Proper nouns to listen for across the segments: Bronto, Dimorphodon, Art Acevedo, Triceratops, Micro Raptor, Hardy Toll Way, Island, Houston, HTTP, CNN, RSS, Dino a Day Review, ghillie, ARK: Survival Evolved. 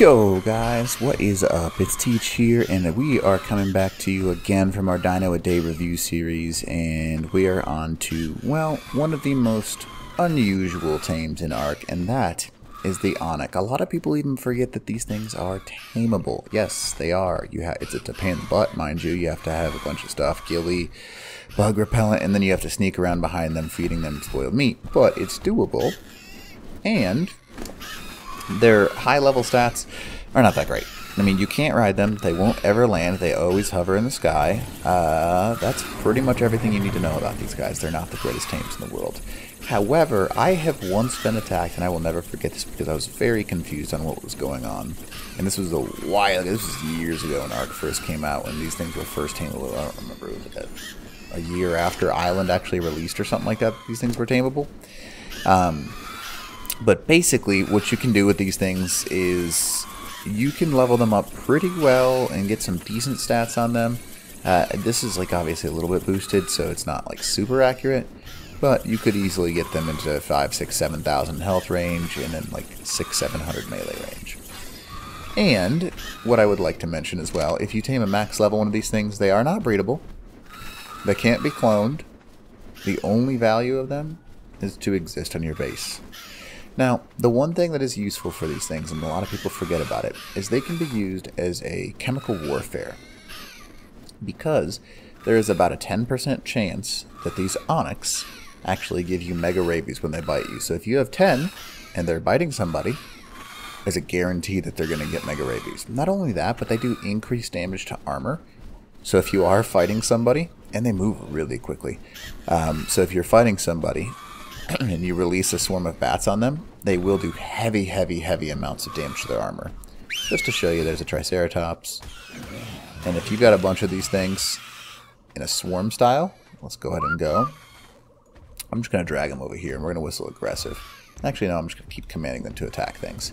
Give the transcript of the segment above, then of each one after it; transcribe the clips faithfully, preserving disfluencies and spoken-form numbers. Yo guys, what is up? It's Teach here, and we are coming back to you again from our Dino a Day Review series, and we are on to, well, one of the most unusual tames in ARK, and that is the Onyx. A lot of people even forget that these things are tameable. Yes, they are. You have it's, it's a pain in the butt, mind you. You have to have a bunch of stuff, ghillie, bug repellent, and then you have to sneak around behind them feeding them spoiled meat, but it's doable, and their high-level stats are not that great. I mean, you can't ride them. They won't ever land. They always hover in the sky. Uh, that's pretty much everything you need to know about these guys. They're not the greatest tames in the world. However, I have once been attacked, and I will never forget this because I was very confused on what was going on. And this was a while ago. This was years ago when ARK first came out, when these things were first tameable. I don't remember. It was like a, a year after Island actually released or something like that, these things were tameable. Um... But basically, what you can do with these things is you can level them up pretty well and get some decent stats on them. Uh, this is like obviously a little bit boosted, so it's not like super accurate, but you could easily get them into five, six, seven thousand health range, and then like six, seven hundred melee range. And what I would like to mention as well, if you tame a max level one of these things, they are not breedable. They can't be cloned. The only value of them is to exist on your base. Now, the one thing that is useful for these things, and a lot of people forget about it, is they can be used as a chemical warfare, because there is about a ten percent chance that these onyx actually give you mega rabies when they bite you. So if you have ten and they're biting somebody, there's a guarantee that they're going to get mega rabies. Not only that, but they do increased damage to armor. So if you are fighting somebody, and they move really quickly, um, so if you're fighting somebody and you release a swarm of bats on them, they will do heavy, heavy, heavy amounts of damage to their armor. Just to show you, there's a Triceratops. And if you've got a bunch of these things in a swarm style, let's go ahead and go. I'm just going to drag them over here, and we're going to whistle aggressive. Actually, no, I'm just going to keep commanding them to attack things.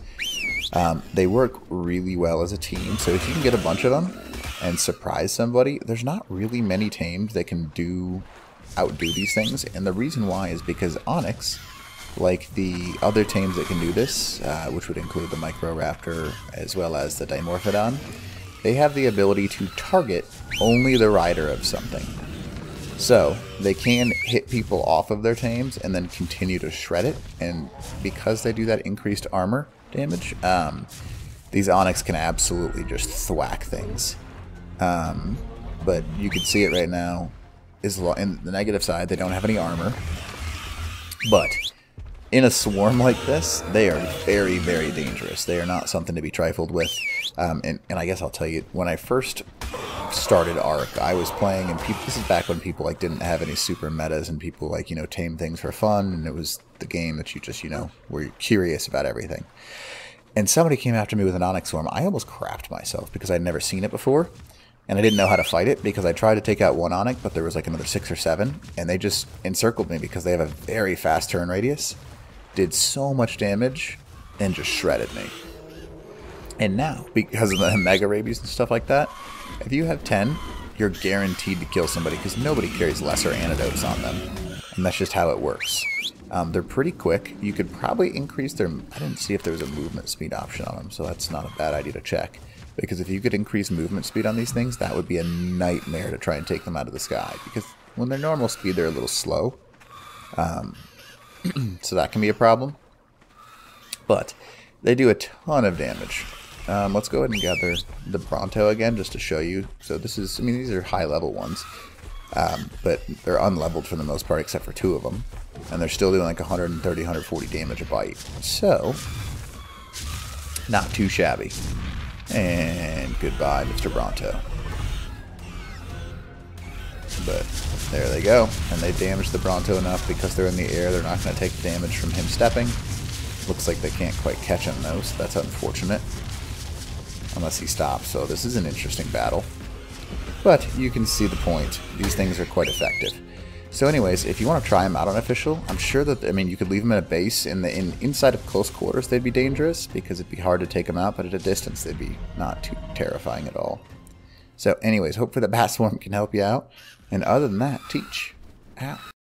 Um, they work really well as a team, so if you can get a bunch of them and surprise somebody, there's not really many tames that can do... outdo these things, and the reason why is because onyx, like the other tames that can do this, uh, which would include the Micro Raptor as well as the Dimorphodon, they have the ability to target only the rider of something, so they can hit people off of their tames and then continue to shred it. And because they do that increased armor damage, um, these onyx can absolutely just thwack things, um, but you can see it right now. Is in the negative side, they don't have any armor, but in a swarm like this, they are very, very dangerous. They are not something to be trifled with. Um, and, and I guess I'll tell you, when I first started ARK, I was playing, and people, this is back when people like didn't have any super metas, and people like, you know, tame things for fun, and it was the game that you just, you know, were curious about everything. And somebody came after me with an onyx swarm. I almost crapped myself because I'd never seen it before. And I didn't know how to fight it, because I tried to take out one onyx, but there was like another six or seven, and they just encircled me because they have a very fast turn radius, did so much damage, and just shredded me. And now, because of the mega rabies and stuff like that, if you have ten, you're guaranteed to kill somebody, because nobody carries lesser antidotes on them, and that's just how it works. Um, they're pretty quick. You could probably increase their... I didn't see if there was a movement speed option on them, so that's not a bad idea to check. Because if you could increase movement speed on these things, that would be a nightmare to try and take them out of the sky. Because when they're normal speed, they're a little slow. Um, so that can be a problem. But they do a ton of damage. Um, let's go ahead and gather the Bronto again, just to show you. So this is, I mean, these are high-level ones. Um, but they're unleveled for the most part, except for two of them. And they're still doing like one thirty, one forty damage a bite. So, not too shabby. And goodbye, Mister Bronto. But there they go. And they damaged the Bronto enough, because they're in the air, they're not going to take damage from him stepping. Looks like they can't quite catch him though, so that's unfortunate. Unless he stops, so this is an interesting battle. But you can see the point. These things are quite effective. So anyways, if you want to try them out on official, I'm sure that, I mean, you could leave them in a base, in the in inside of close quarters they'd be dangerous, because it'd be hard to take them out, but at a distance they'd be not too terrifying at all. So anyways, hopefully the bat swarm can help you out, and other than that, Teach out.